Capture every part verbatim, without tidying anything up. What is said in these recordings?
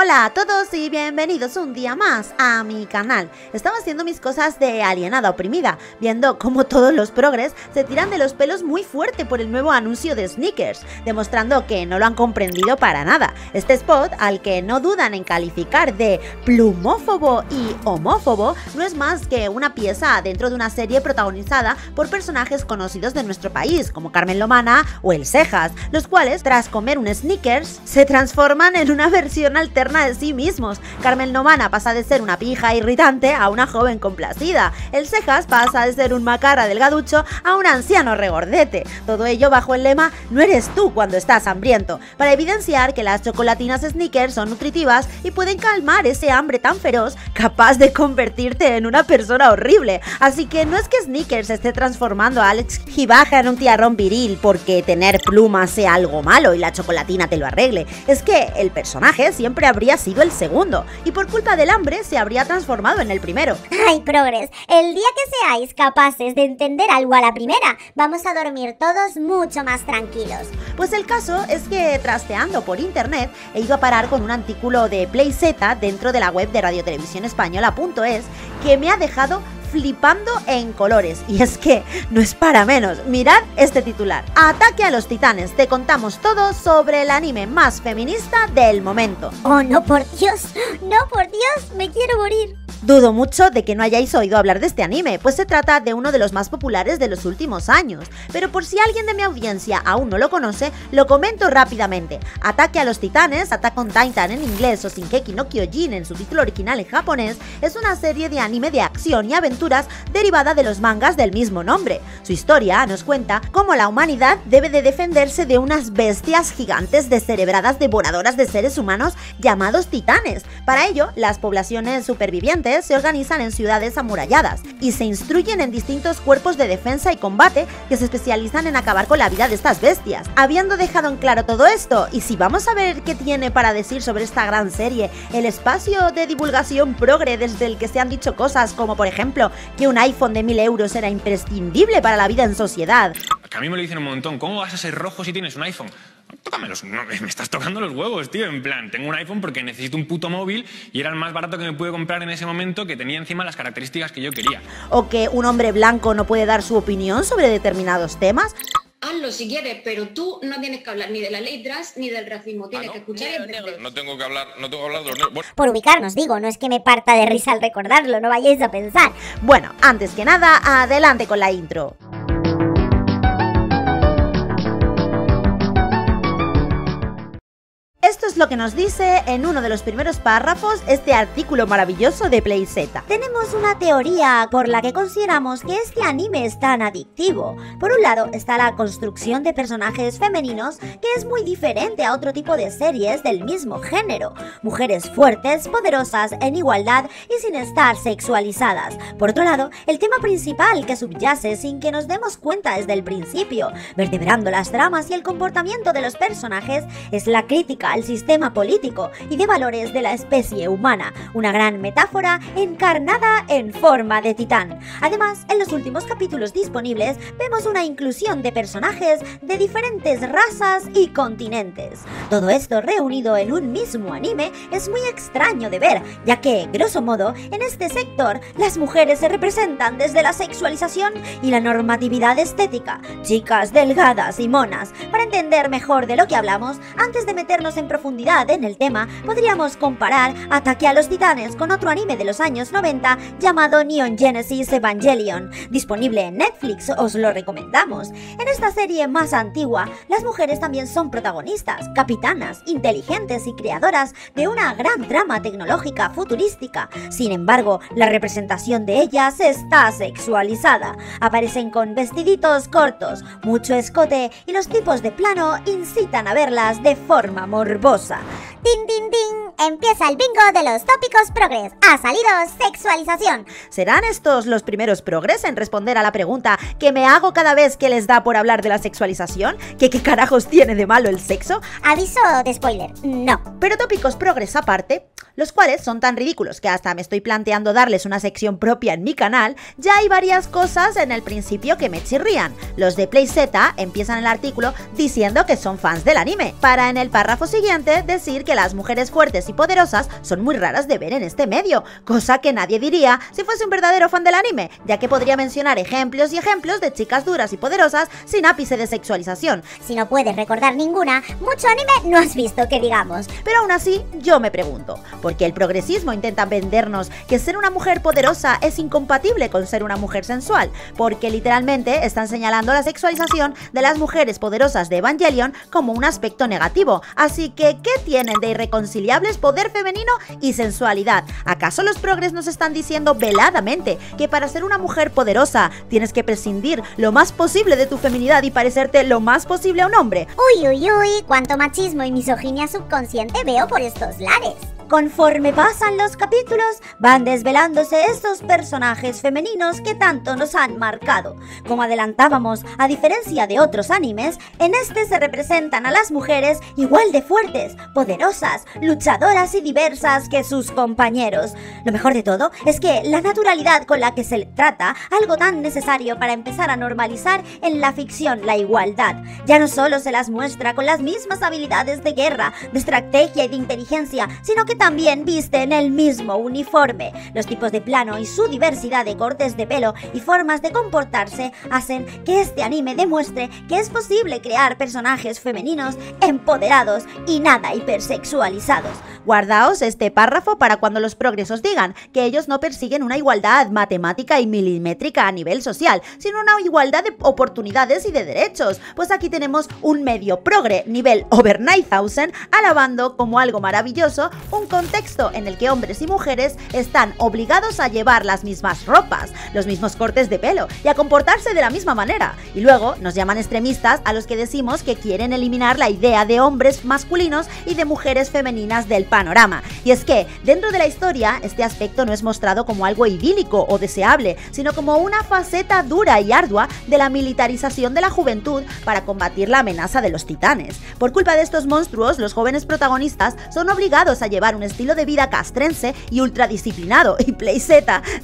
Hola a todos y bienvenidos un día más a mi canal. Estaba haciendo mis cosas de alienada oprimida, viendo cómo todos los progres se tiran de los pelos muy fuerte por el nuevo anuncio de Snickers, demostrando que no lo han comprendido para nada. Este spot, al que no dudan en calificar de plumófobo y homófobo, no es más que una pieza dentro de una serie protagonizada por personajes conocidos de nuestro país, como Carmen Lomana o El Cejas, los cuales, tras comer un Snickers, se transforman en una versión alternativa de sí mismos. Carmen Lomana pasa de ser una pija irritante a una joven complacida. El Cejas pasa de ser un macarra delgaducho a un anciano regordete. Todo ello bajo el lema "no eres tú cuando estás hambriento", para evidenciar que las chocolatinas Snickers son nutritivas y pueden calmar ese hambre tan feroz capaz de convertirte en una persona horrible. Así que no es que Snickers esté transformando a Alex Gibaja en un tiarrón viril porque tener plumas sea algo malo y la chocolatina te lo arregle. Es que el personaje siempre ha habría sido el segundo, y por culpa del hambre se habría transformado en el primero. ¡Ay, progres! El día que seáis capaces de entender algo a la primera, vamos a dormir todos mucho más tranquilos. Pues el caso es que, trasteando por internet, he ido a parar con un artículo de PlayZ dentro de la web de radiotelevisión española punto es que me ha dejado flipando en colores, y es que no es para menos. Mirad este titular: "Ataque a los titanes, te contamos todo sobre el anime más feminista del momento". Oh, no, por Dios, no, por Dios, me quiero morir. Dudo mucho de que no hayáis oído hablar de este anime, pues se trata de uno de los más populares de los últimos años, pero por si alguien de mi audiencia aún no lo conoce, lo comento rápidamente. Ataque a los Titanes, Attack on Titan en inglés o Shingeki no Kyojin en su título original en japonés, es una serie de anime de acción y aventuras derivada de los mangas del mismo nombre. Su historia nos cuenta cómo la humanidad debe de defenderse de unas bestias gigantes descerebradas devoradoras de seres humanos llamados titanes. Para ello, las poblaciones supervivientes se organizan en ciudades amuralladas y se instruyen en distintos cuerpos de defensa y combate que se especializan en acabar con la vida de estas bestias. Habiendo dejado en claro todo esto, y si vamos a ver qué tiene para decir sobre esta gran serie el espacio de divulgación progre desde el que se han dicho cosas como, por ejemplo, que un iPhone de mil euros era imprescindible para la vida en sociedad. Que a mí me lo dicen un montón: ¿cómo vas a ser rojo si tienes un iPhone? Tócamelos, no, me estás tocando los huevos, tío. En plan, tengo un iPhone porque necesito un puto móvil y era el más barato que me pude comprar en ese momento, que tenía encima las características que yo quería. O que un hombre blanco no puede dar su opinión sobre determinados temas. Hazlo si quieres, pero tú no tienes que hablar ni de la ley trans ni del racismo. Tienes ¿Ah, no? que escuchar el negro. No tengo que hablar, no tengo que hablar de los negros. Por ubicarnos, digo, no es que me parta de risa al recordarlo, no vayáis a pensar. Bueno, antes que nada, adelante con la intro. Esto es lo que nos dice en uno de los primeros párrafos este artículo maravilloso de PlayZ. Tenemos una teoría por la que consideramos que este anime es tan adictivo. Por un lado está la construcción de personajes femeninos, que es muy diferente a otro tipo de series del mismo género. Mujeres fuertes, poderosas, en igualdad y sin estar sexualizadas. Por otro lado, el tema principal que subyace sin que nos demos cuenta desde el principio, vertebrando las tramas y el comportamiento de los personajes, es la crítica el sistema político y de valores de la especie humana, una gran metáfora encarnada en forma de titán. Además, en los últimos capítulos disponibles vemos una inclusión de personajes de diferentes razas y continentes. Todo esto reunido en un mismo anime es muy extraño de ver, ya que, grosso modo, en este sector las mujeres se representan desde la sexualización y la normatividad estética, chicas delgadas y monas. Para entender mejor de lo que hablamos, antes de meternos en profundidad en el tema, podríamos comparar Ataque a los Titanes con otro anime de los años noventa llamado Neon Genesis Evangelion, disponible en Netflix, os lo recomendamos. En esta serie más antigua, las mujeres también son protagonistas, capitanas, inteligentes y creadoras de una gran trama tecnológica futurística. Sin embargo, la representación de ellas está sexualizada. Aparecen con vestiditos cortos, mucho escote y los tipos de plano incitan a verlas de forma morbosa. ¡Tin, tin, tin! Empieza el bingo de los tópicos progres. Ha salido sexualización. ¿Serán estos los primeros progres en responder a la pregunta que me hago cada vez que les da por hablar de la sexualización? ¿Que qué carajos tiene de malo el sexo? Aviso de spoiler, no. Pero tópicos progres aparte, los cuales son tan ridículos que hasta me estoy planteando darles una sección propia en mi canal, ya hay varias cosas en el principio que me chirrían. Los de PlayZ empiezan el artículo diciendo que son fans del anime, para en el párrafo siguiente decir que las mujeres fuertes fuertes y poderosas son muy raras de ver en este medio, cosa que nadie diría si fuese un verdadero fan del anime, ya que podría mencionar ejemplos y ejemplos de chicas duras y poderosas sin ápice de sexualización. Si no puedes recordar ninguna, mucho anime no has visto que digamos. Pero aún así, yo me pregunto, ¿por qué el progresismo intenta vendernos que ser una mujer poderosa es incompatible con ser una mujer sensual? Porque literalmente están señalando la sexualización de las mujeres poderosas de Evangelion como un aspecto negativo. Así que, ¿qué tienen de irreconciliables poder femenino y sensualidad? ¿Acaso los progres nos están diciendo veladamente que para ser una mujer poderosa tienes que prescindir lo más posible de tu feminidad y parecerte lo más posible a un hombre? Uy, uy, uy, cuánto machismo y misoginia subconsciente veo por estos lares. Conforme pasan los capítulos, van desvelándose estos personajes femeninos que tanto nos han marcado. Como adelantábamos, a diferencia de otros animes, en este se representan a las mujeres igual de fuertes, poderosas, luchadoras y diversas que sus compañeros. Lo mejor de todo es que la naturalidad con la que se le trata, algo tan necesario para empezar a normalizar en la ficción la igualdad. Ya no solo se las muestra con las mismas habilidades de guerra, de estrategia y de inteligencia, sino que también visten el mismo uniforme. Los tipos de plano y su diversidad de cortes de pelo y formas de comportarse hacen que este anime demuestre que es posible crear personajes femeninos empoderados y nada hipersexualizados. Guardaos este párrafo para cuando los progresos digan que ellos no persiguen una igualdad matemática y milimétrica a nivel social, sino una igualdad de oportunidades y de derechos. Pues aquí tenemos un medio progre nivel over nueve mil alabando como algo maravilloso un contexto en el que hombres y mujeres están obligados a llevar las mismas ropas, los mismos cortes de pelo y a comportarse de la misma manera. Y luego nos llaman extremistas a los que decimos que quieren eliminar la idea de hombres masculinos y de mujeres femeninas del panorama. Y es que, dentro de la historia, este aspecto no es mostrado como algo idílico o deseable, sino como una faceta dura y ardua de la militarización de la juventud para combatir la amenaza de los titanes. Por culpa de estos monstruos, los jóvenes protagonistas son obligados a llevar un estilo de vida castrense y ultradisciplinado, y PlayZ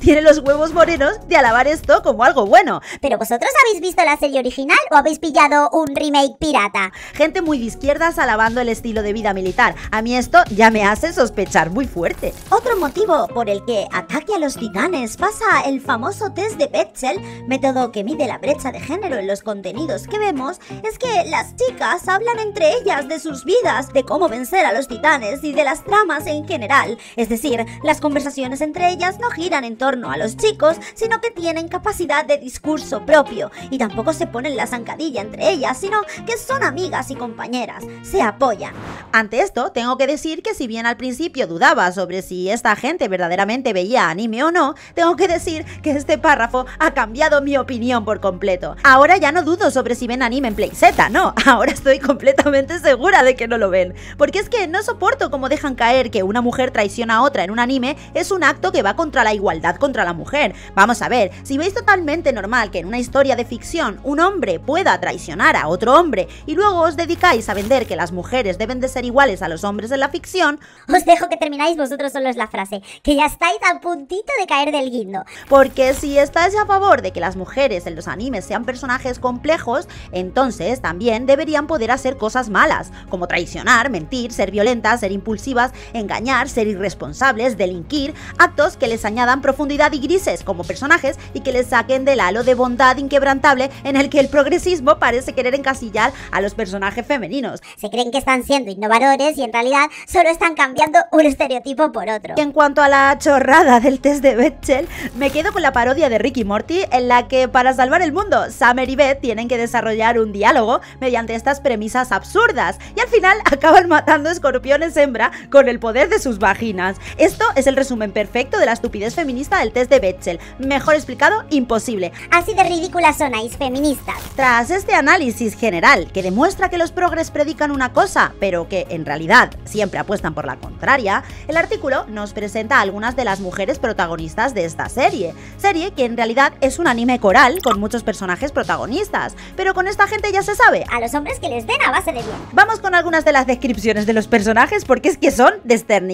tiene los huevos morenos de alabar esto como algo bueno. ¿Pero vosotros habéis visto la serie original o habéis pillado un remake pirata? Gente muy de izquierdas alabando el estilo de vida militar. A mí esto ya me hace sospechar muy fuerte. Otro motivo por el que Ataque a los Titanes pasa el famoso test de Bechdel, método que mide la brecha de género en los contenidos que vemos, es que las chicas hablan entre ellas de sus vidas, de cómo vencer a los titanes y de las tramas en general, es decir, las conversaciones entre ellas no giran en torno a los chicos, sino que tienen capacidad de discurso propio, y tampoco se ponen la zancadilla entre ellas, sino que son amigas y compañeras, se apoyan. Ante esto, tengo que decir que si bien al principio dudaba sobre si esta gente verdaderamente veía anime o no, tengo que decir que este párrafo ha cambiado mi opinión por completo. Ahora ya no dudo sobre si ven anime en PlayZ, no, ahora estoy completamente segura de que no lo ven, porque es que no soporto cómo dejan caer que una mujer traiciona a otra en un anime es un acto que va contra la igualdad contra la mujer. Vamos a ver, si veis totalmente normal que en una historia de ficción un hombre pueda traicionar a otro hombre y luego os dedicáis a vender que las mujeres deben de ser iguales a los hombres en la ficción, os dejo que termináis vosotros solos la frase, que ya estáis a puntito de caer del guindo. Porque si estáis a favor de que las mujeres en los animes sean personajes complejos, entonces también deberían poder hacer cosas malas, como traicionar, mentir, ser violentas, ser impulsivas, engañar, ser irresponsables, delinquir, actos que les añadan profundidad y grises como personajes y que les saquen del halo de bondad inquebrantable en el que el progresismo parece querer encasillar a los personajes femeninos. Se creen que están siendo innovadores y en realidad solo están cambiando un estereotipo por otro. En cuanto a la chorrada del test de Bechdel, me quedo con la parodia de Rick y Morty en la que para salvar el mundo, Summer y Beth tienen que desarrollar un diálogo mediante estas premisas absurdas y al final acaban matando escorpiones hembra con el el poder de sus vaginas. Esto es el resumen perfecto de la estupidez feminista del test de Bechdel. Mejor explicado, imposible. Así de ridículas sonáis feministas. Tras este análisis general que demuestra que los progres predican una cosa, pero que en realidad siempre apuestan por la contraria, el artículo nos presenta a algunas de las mujeres protagonistas de esta serie. Serie que en realidad es un anime coral con muchos personajes protagonistas. Pero con esta gente ya se sabe. A los hombres que les den a base de bien. Vamos con algunas de las descripciones de los personajes porque es que son desternillantes.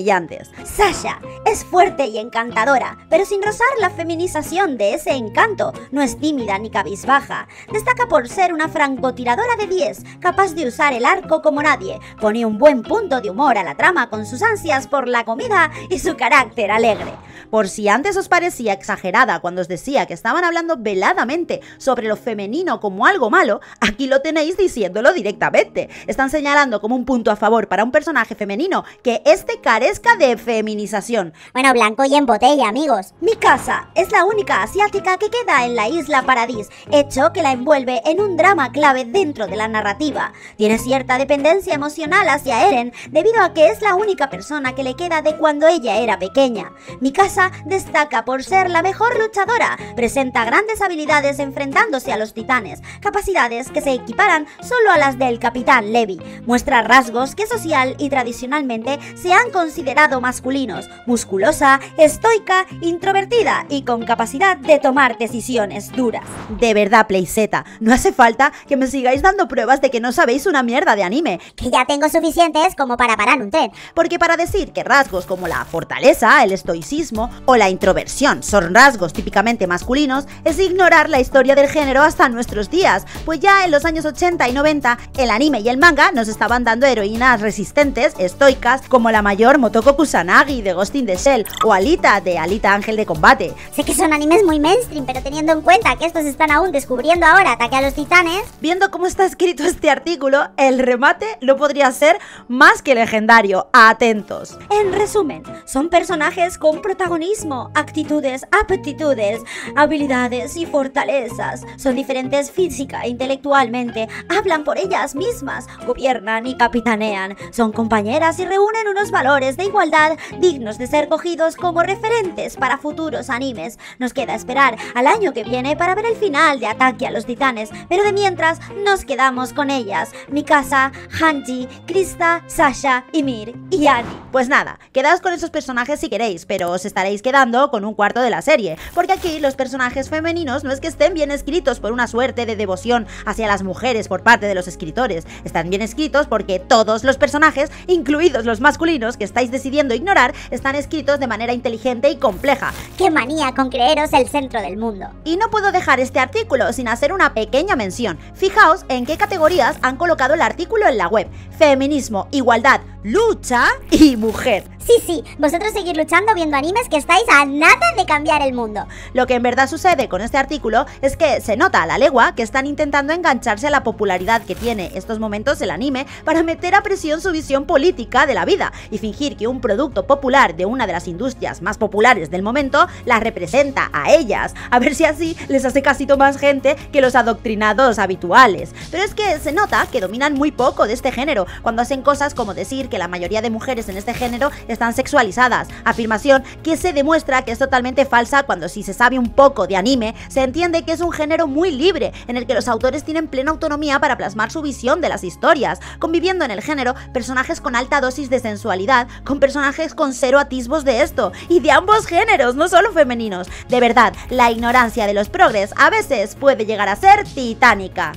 Sasha Es fuerte y encantadora, pero sin rozar la feminización de ese encanto, no es tímida ni cabizbaja. Destaca por ser una francotiradora de diez, capaz de usar el arco como nadie. Pone un buen punto de humor a la trama con sus ansias por la comida y su carácter alegre. Por si antes os parecía exagerada cuando os decía que estaban hablando veladamente sobre lo femenino como algo malo, aquí lo tenéis diciéndolo directamente. Están señalando como un punto a favor para un personaje femenino que este carezca de feminización. Bueno, blanco y en botella, amigos. Mikasa es la única asiática que queda en la isla Paradis, hecho que la envuelve en un drama clave dentro de la narrativa. Tiene cierta dependencia emocional hacia Eren debido a que es la única persona que le queda de cuando ella era pequeña. Mikasa destaca por ser la mejor luchadora, presenta grandes habilidades enfrentándose a los titanes, capacidades que se equiparan solo a las del capitán Levi. Muestra rasgos que social y tradicionalmente se han considerado masculinos: musculosa, estoica, introvertida y con capacidad de tomar decisiones duras. De verdad, PlayZ, no hace falta que me sigáis dando pruebas de que no sabéis una mierda de anime, que ya tengo suficientes como para parar un tren. Porque para decir que rasgos como la fortaleza, el estoicismo o la introversión son rasgos típicamente masculinos es ignorar la historia del género hasta nuestros días, pues ya en los años ochenta y noventa el anime y el manga nos estaban dando heroínas resistentes, estoicas, como la mayor Motoko Kusanagi de Ghost in the Shell o Alita de Alita Ángel de Combate. Sé que son animes muy mainstream, pero teniendo en cuenta que estos están aún descubriendo ahora Ataque a los Titanes... Viendo cómo está escrito este artículo, el remate lo podría ser más que legendario. Atentos. En resumen, son personajes con protagonismo, actitudes, aptitudes, habilidades y fortalezas. Son diferentes física e intelectualmente, hablan por ellas mismas, gobiernan y capitanean. Son compañeras y reúnen unos valores de igualdad dignos de ser cogidos como referentes para futuros animes. Nos queda esperar al año que viene para ver el final de Ataque a los Titanes, pero de mientras nos quedamos con ellas: Mikasa, Hanji, Krista, Sasha, Ymir y Annie. Pues nada, quedaos con esos personajes si queréis, pero os estaréis quedando con un cuarto de la serie, porque aquí los personajes femeninos no es que estén bien escritos por una suerte de devoción hacia las mujeres por parte de los escritores. Están bien escritos porque todos los personajes, incluidos los masculinos que estáis decidiendo ignorar, están escritos de manera inteligente y compleja. ¡Qué manía con creeros el centro del mundo! Y no puedo dejar este artículo sin hacer una pequeña mención. Fijaos en qué categorías han colocado el artículo en la web: feminismo, igualdad, lucha y mujer. Sí, sí, vosotros seguid luchando viendo animes que estáis a nada de cambiar el mundo. Lo que en verdad sucede con este artículo es que se nota a la legua que están intentando engancharse a la popularidad que tiene estos momentos el anime para meter a presión su visión política de la vida y fingir que un producto popular de una de las industrias más populares del momento las representa a ellas, a ver si así les hace casito más gente que los adoctrinados habituales. Pero es que se nota que dominan muy poco de este género cuando hacen cosas como decir que la mayoría de mujeres en este género están sexualizadas, afirmación que se demuestra que es totalmente falsa cuando, si se sabe un poco de anime, se entiende que es un género muy libre en el que los autores tienen plena autonomía para plasmar su visión de las historias, conviviendo en el género personajes con alta dosis de sensualidad con personajes con cero atisbos de esto, y de ambos géneros, no solo femeninos. De verdad, la ignorancia de los progres a veces puede llegar a ser titánica.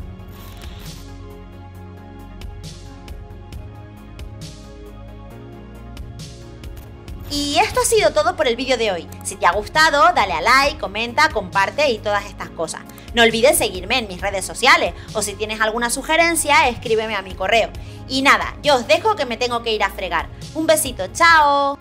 Y esto ha sido todo por el vídeo de hoy. Si te ha gustado, dale a like, comenta, comparte y todas estas cosas. No olvides seguirme en mis redes sociales, o si tienes alguna sugerencia, escríbeme a mi correo. Y nada, yo os dejo que me tengo que ir a fregar. Un besito, chao.